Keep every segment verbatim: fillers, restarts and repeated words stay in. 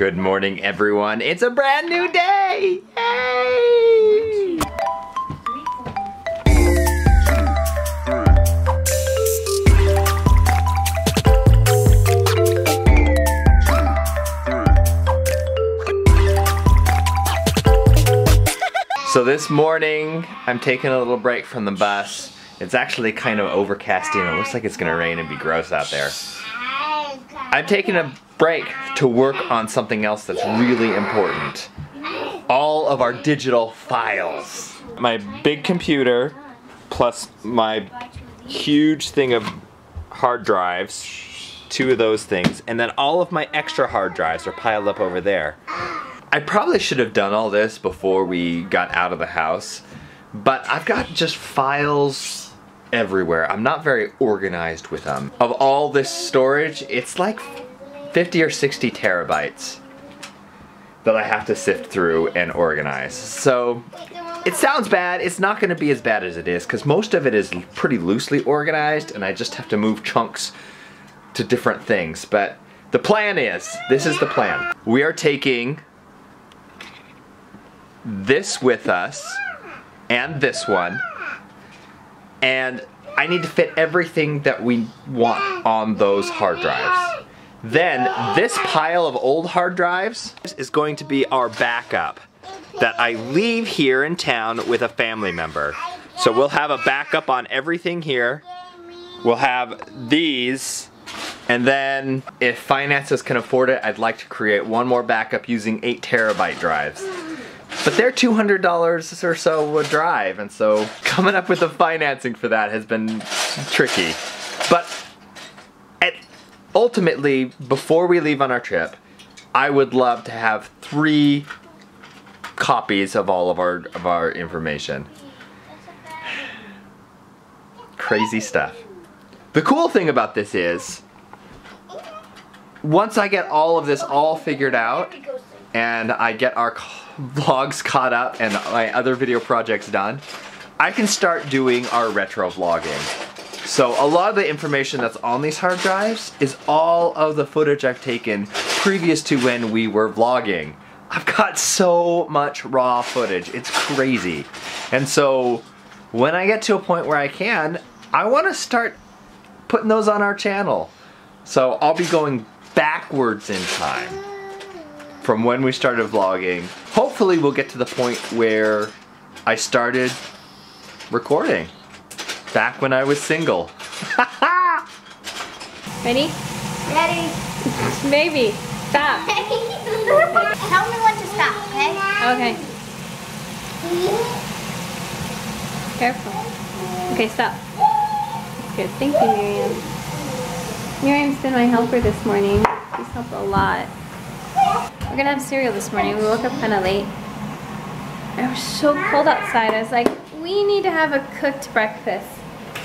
Good morning, everyone. It's a brand new day! Yay! So this morning, I'm taking a little break from the bus. It's actually kind of overcasting. It looks like it's gonna rain and be gross out there. I'm taking a break to work on something else that's really important. All of our digital files. My big computer, plus my huge thing of hard drives, two of those things, and then all of my extra hard drives are piled up over there. I probably should have done all this before we got out of the house, but I've got just files everywhere. I'm not very organized with them. Of all this storage, it's like fifty or sixty terabytes that I have to sift through and organize. So it sounds bad. It's not going to be as bad as it is because most of it is pretty loosely organized and I just have to move chunks to different things. But the plan is, this is the plan. We are taking this with us and this one, and I need to fit everything that we want on those hard drives. Then this pile of old hard drives is going to be our backup that I leave here in town with a family member. So we'll have a backup on everything here. We'll have these, and then if finances can afford it, I'd like to create one more backup using eight terabyte drives. But they're two hundred dollars or so a drive, and so coming up with the financing for that has been tricky. But at, ultimately, before we leave on our trip, I would love to have three copies of all of our, of our information. Crazy stuff. The cool thing about this is, once I get all of this all figured out, and I get our vlogs caught up and my other video projects done, I can start doing our retro vlogging. So a lot of the information that's on these hard drives is all of the footage I've taken previous to when we were vlogging. I've got so much raw footage, it's crazy. And so when I get to a point where I can, I want to start putting those on our channel. So I'll be going backwards in time from when we started vlogging. Hopefully we'll get to the point where I started recording back when I was single. Ready? Ready. Maybe. Stop. Tell me when to stop, okay? Okay. Careful. Okay, stop. That's good. Thank you, Miriam. Miriam's been my helper this morning. She's helped a lot. We're gonna have cereal this morning. We woke up kind of late. It was so cold outside. I was like, we need to have a cooked breakfast.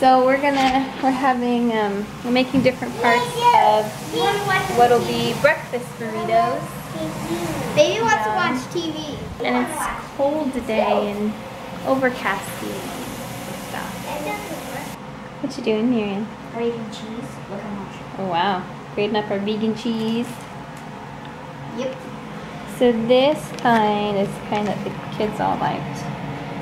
So we're gonna, we're having, um, we're making different parts of what'll be breakfast burritos. Baby wants to watch T V. And it's cold today and overcasty and stuff. What you doing, Miriam? Grating cheese. Look how much. Oh wow, grating up our vegan cheese. Yep. So this kind is kind that the kids all liked,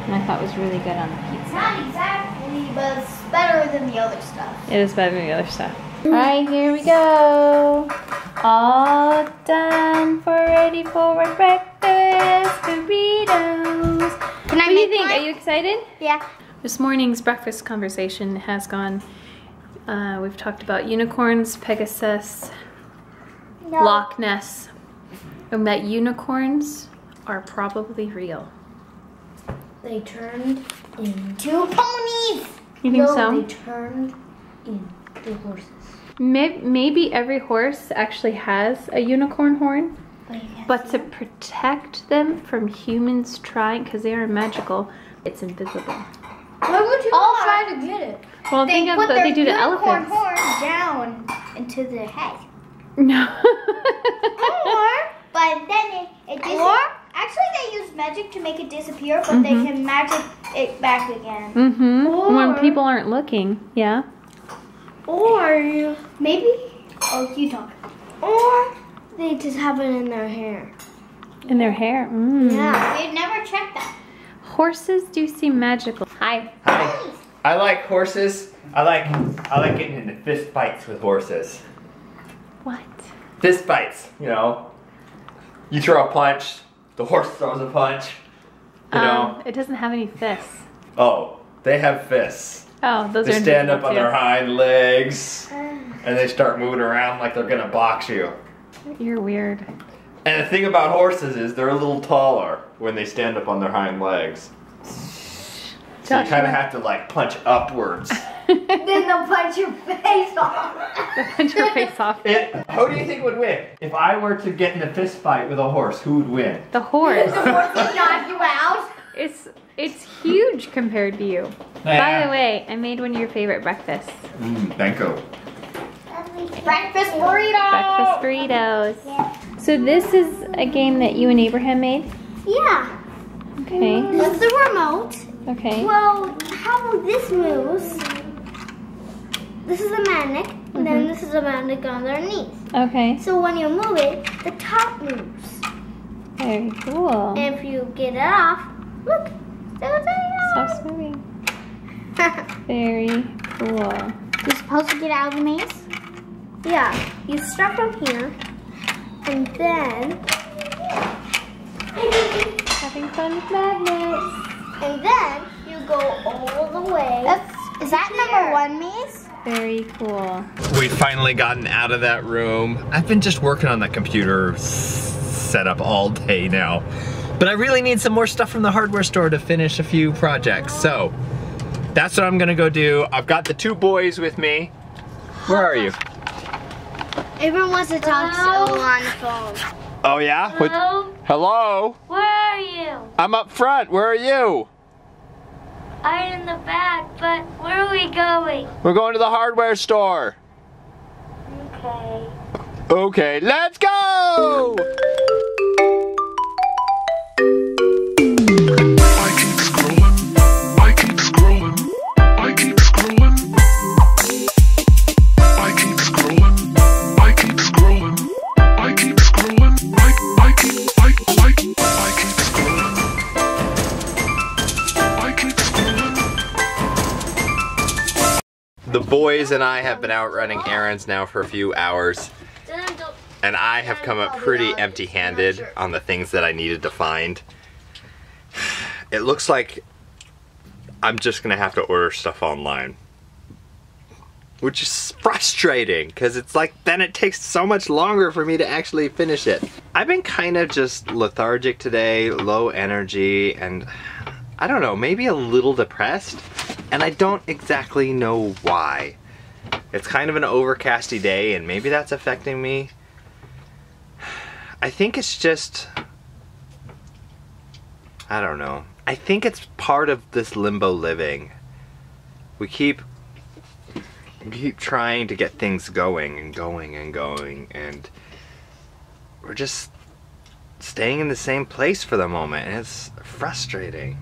and I thought was really good on the pizza. Not exactly, but it's better than the other stuff. It is better than the other stuff. All right, here we go. All done for ready for our breakfast burritos. Can I what do you think? One? Are you excited? Yeah. This morning's breakfast conversation has gone. Uh, we've talked about unicorns, Pegasus, no. Loch Ness. And that unicorns are probably real. They turned into ponies! You think no, so? They turned into horses. Maybe every horse actually has a unicorn horn, but, but to protect them from humans trying, because they are magical, it's invisible. Why would you all try to get it? Well, they think put of the, their they do unicorn to elephants. Horn down into their head. No. Or, but then it, it or actually they use magic to make it disappear, but mm-hmm. they can magic it back again. Mm-hmm. Or, when people aren't looking, yeah. Or maybe. Oh, you talk. Or They just have it in their hair. In their hair? Mm. Yeah. We've never checked that. Horses do seem magical. Hi. Hi. I like horses. I like I like getting into fist fights with horses. What? Fist fights, you know. You throw a punch, the horse throws a punch. You um, know. It doesn't have any fists. Oh, they have fists. Oh, those they are They stand up on too. their hind legs and they start moving around like they're gonna box you. You're weird. And the thing about horses is they're a little taller when they stand up on their hind legs. So you kind of have to like punch upwards. Then they'll punch your face off. They'll punch your face off. It, who do you think would win? If I were to get in a fist fight with a horse, who would win? The horse. The horse would knock you out. It's, it's huge compared to you. Yeah. By the way, I made one of your favorite breakfasts. Mmm, Banco. Breakfast burritos. Breakfast burritos. Yeah. So this is a game that you and Abraham made? Yeah. Okay. With the remote. Okay. Well, how this moves, this is a manic, mm-hmm. and then this is a manic on their knees. Okay. So when you move it, the top moves. Very cool. And if you get it off, look, there they are. Stops moving. Very cool. You're supposed to get out of the maze? Yeah. You start from here, and then... Having fun with magnets. And then you go all the way. That's, is that number one maze? Very cool. We've finally gotten out of that room. I've been just working on the computer setup all day now. But I really need some more stuff from the hardware store to finish a few projects. So that's what I'm gonna go do. I've got the two boys with me. Where are you? Everyone wants to talk to you on the phone. Oh yeah? Hello? What? Hello? Where are you? I'm up front. Where are you? I'm in the back, but where are we going? We're going to the hardware store. Okay. Okay, let's go! The boys and I have been out running errands now for a few hours, and I have come up pretty empty-handed on the things that I needed to find. It looks like I'm just gonna have to order stuff online, which is frustrating because it's like then it takes so much longer for me to actually finish it. I've been kind of just lethargic today, low energy, and I don't know, maybe a little depressed. And I don't exactly know why. It's kind of an overcasty day and maybe that's affecting me. I think it's just, I don't know. I think it's part of this limbo living. We keep, we keep trying to get things going and going and going, and we're just staying in the same place for the moment, and it's frustrating.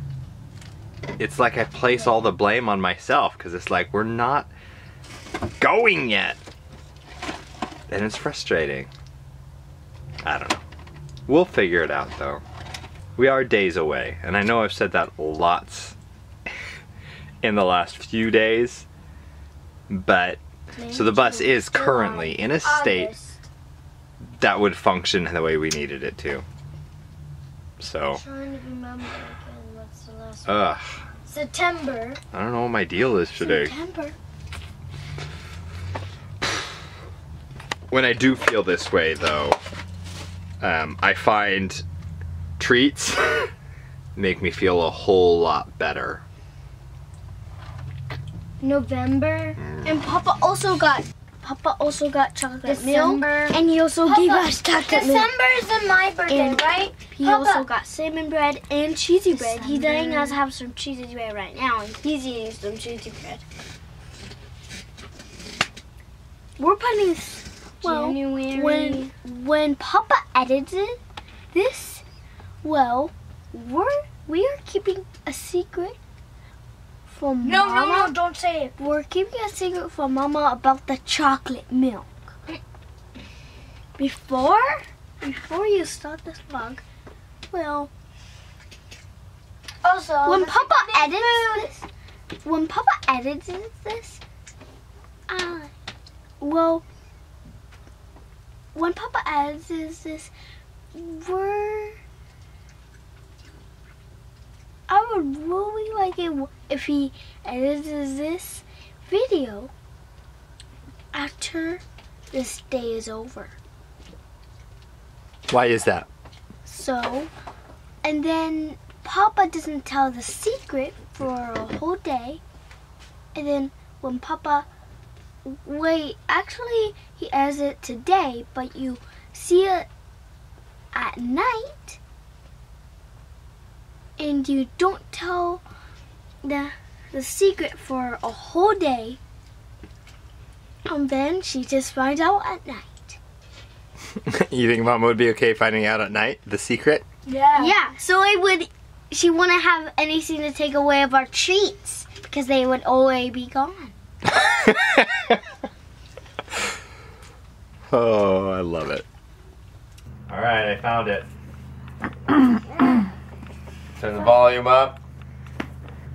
It's like I place all the blame on myself because it's like we're not going yet. And it's frustrating. I don't know. We'll figure it out though. We are days away, and I know I've said that lots in the last few days, but so the bus is currently in a state that would function the way we needed it to. So Ugh. September. I don't know what my deal is today. September. When I do feel this way though, um, I find treats make me feel a whole lot better. November. Mm. And Papa also got Papa also got chocolate December. milk, and he also Papa, gave us chocolate December milk. December is my birthday, and right? He Papa. also got salmon bread and cheesy December. bread. He's letting us have some cheesy bread right now, and he's eating some cheesy bread. We're putting well January. when when Papa edits this, well, we're we're keeping a secret. From no, Mama. no, no, don't say it. We're keeping a secret from Mama about the chocolate milk. Before? Before you start this vlog, well... Also, when Papa edits this, when Papa edits this, uh, well, when Papa edits this, we're, I would really like it if he edits this video after this day is over. Why is that? So, and then Papa doesn't tell the secret for a whole day, and then when Papa, wait, actually he has it today, but you see it at night, and you don't tell the, the secret for a whole day, and then she just finds out at night. You think Mom would be okay finding out at night, the secret? Yeah. Yeah, so it would... She wouldn't have anything to take away of our treats because they would always be gone. Oh, I love it. All right, I found it. Turn the volume up.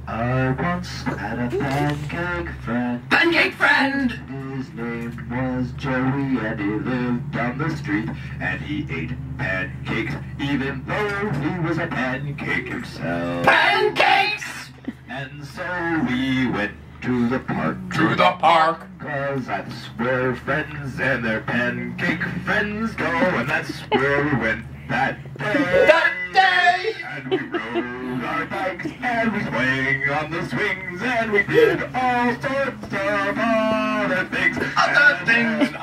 I once had a pancake friend. Pancake friend! His name was Joey and he lived down the street. And he ate pancakes even though he was a pancake himself. Pancakes! And so we went to the park. To the park! Cause that's where friends and their pancake friends go. And that's where we went that day. That day! And we rode our bikes and we swung on the swings. And we did all sorts of other things. Other things! And I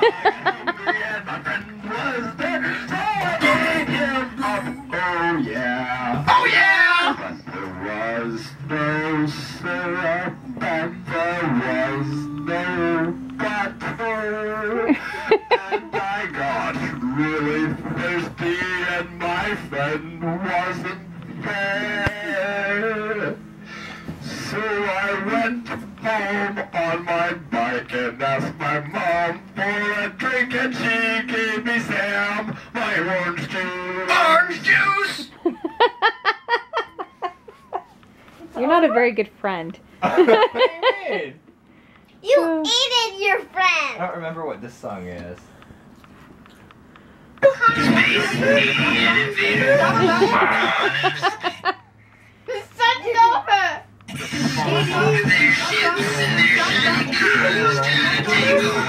and my friend was there. So I gave him up. Oh yeah! Oh yeah! But there was no syrup and there was no butter. And I got really thirsty and my friend wasn't there. So I went home on my bike and asked my mom for a drink and she gave me Sam, my orange juice. Orange juice! You're not a very good friend. What do you mean? You uh, eated your friend! I don't remember what this song is. The sun's over! Their ships and their shiny crews gonna take over.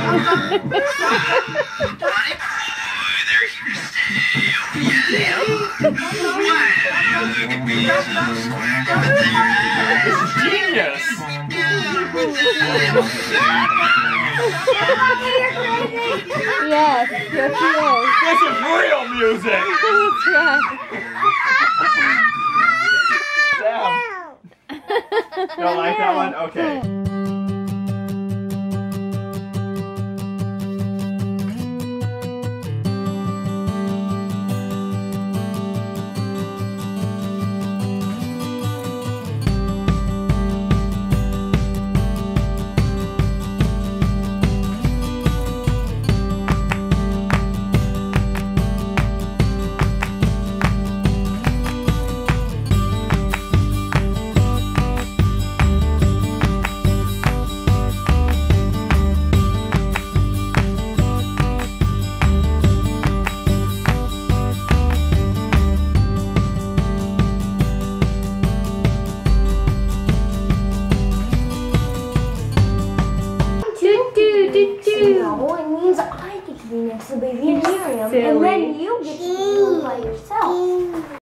They're here to stay, oh yeah, wow, look at me, I'm so squared up with their eyes. Genius! Yes, yes he is. This is real music! That's right. Damn. Don't like that one? Okay. So it means I get to be next to the baby in the aquarium, and then you get to be by yourself.